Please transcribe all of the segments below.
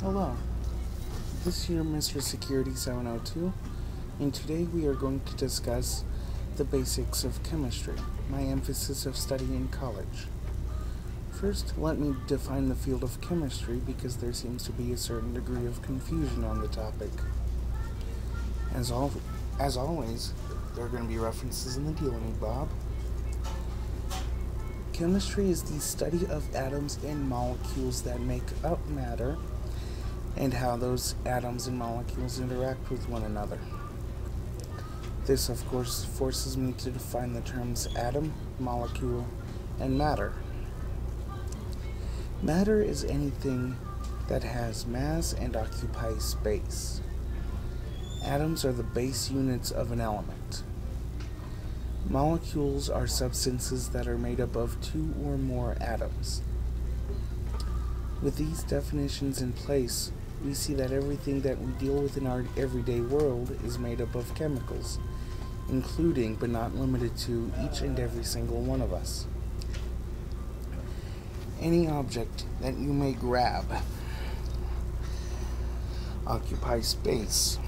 Hello, this is your Mr. Security702, and today we are going to discuss the basics of chemistry, my emphasis of study in college. First, let me define the field of chemistry because there seems to be a certain degree of confusion on the topic. As always, there are going to be references in the deal with me, Bob. Chemistry is the study of atoms and molecules that make up matter, and how those atoms and molecules interact with one another. This, of course, forces me to define the terms atom, molecule, and matter. Matter is anything that has mass and occupies space. Atoms are the base units of an element. Molecules are substances that are made up of two or more atoms. With these definitions in place, we see that everything that we deal with in our everyday world is made up of chemicals, including but not limited to each and every single one of us. Any object that you may grab occupies space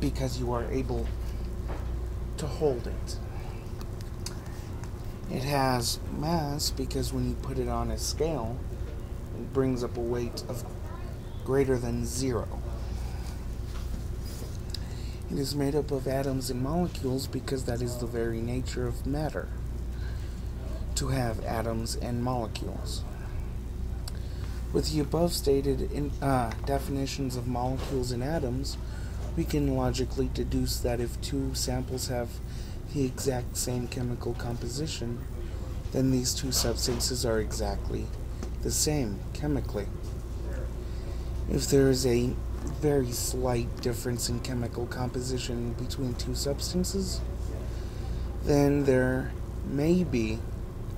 because you are able to hold it. It has mass because when you put it on a scale, it brings up a weight of greater than 0. It is made up of atoms and molecules because that is the very nature of matter, to have atoms and molecules. With the above stated definitions of molecules and atoms, we can logically deduce that if two samples have the exact same chemical composition, then these two substances are exactly the same chemically. If there is a very slight difference in chemical composition between two substances, then there may be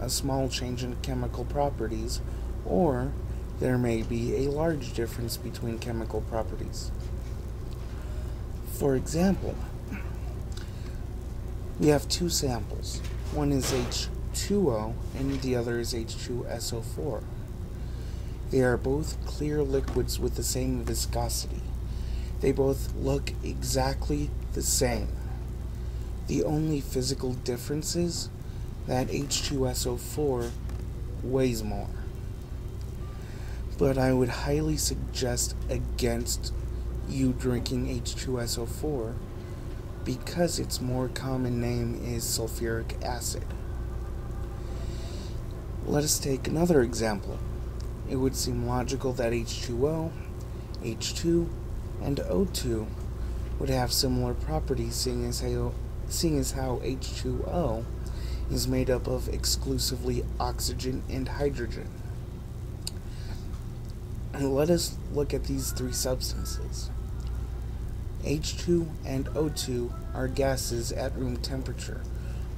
a small change in chemical properties, or there may be a large difference between chemical properties. For example, we have two samples. One is H2O and the other is H2SO4. They are both clear liquids with the same viscosity. They both look exactly the same. The only physical difference is that H2SO4 weighs more. But I would highly suggest against you drinking H2SO4 because its more common name is sulfuric acid. Let us take another example. It would seem logical that H2O, H2, and O2 would have similar properties seeing as how H2O is made up of exclusively oxygen and hydrogen. And let us look at these three substances. H2 and O2 are gases at room temperature,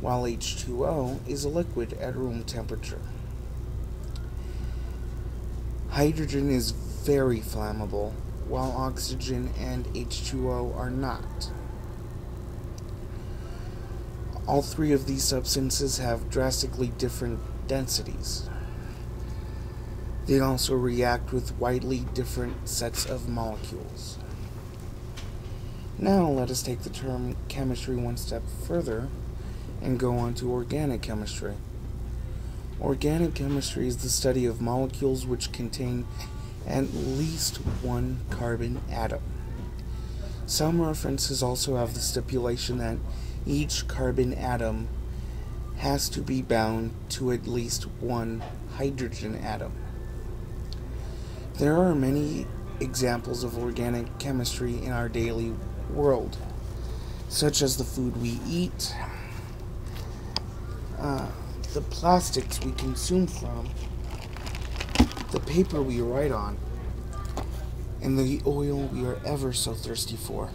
while H2O is a liquid at room temperature. Hydrogen is very flammable, while oxygen and H2O are not. All three of these substances have drastically different densities. They also react with widely different sets of molecules. Now let us take the term chemistry one step further and go on to organic chemistry. Organic chemistry is the study of molecules which contain at least one carbon atom. Some references also have the stipulation that each carbon atom has to be bound to at least one hydrogen atom. There are many examples of organic chemistry in our daily world, such as the food we eat, the plastics we consume from, the paper we write on, and the oil we are ever so thirsty for.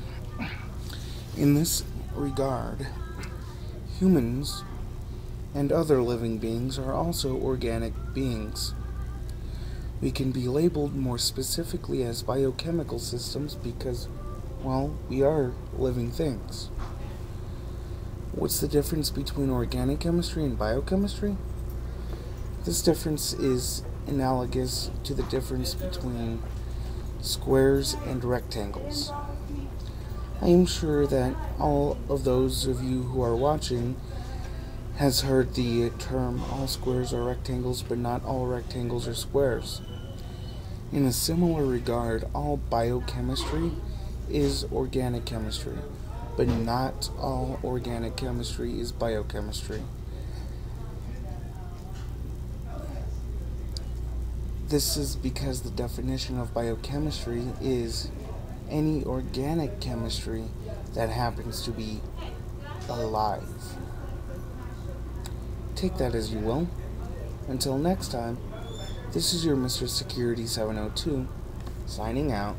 In this regard, humans and other living beings are also organic beings. We can be labeled more specifically as biochemical systems because, well, we are living things. What's the difference between organic chemistry and biochemistry? This difference is analogous to the difference between squares and rectangles. I am sure that all of those of you who are watching has heard the term all squares are rectangles, but not all rectangles are squares. In a similar regard, all biochemistry is organic chemistry, but not all organic chemistry is biochemistry. This is because the definition of biochemistry is any organic chemistry that happens to be alive. Take that as you will. Until next time, this is your Mr. Security 702 signing out.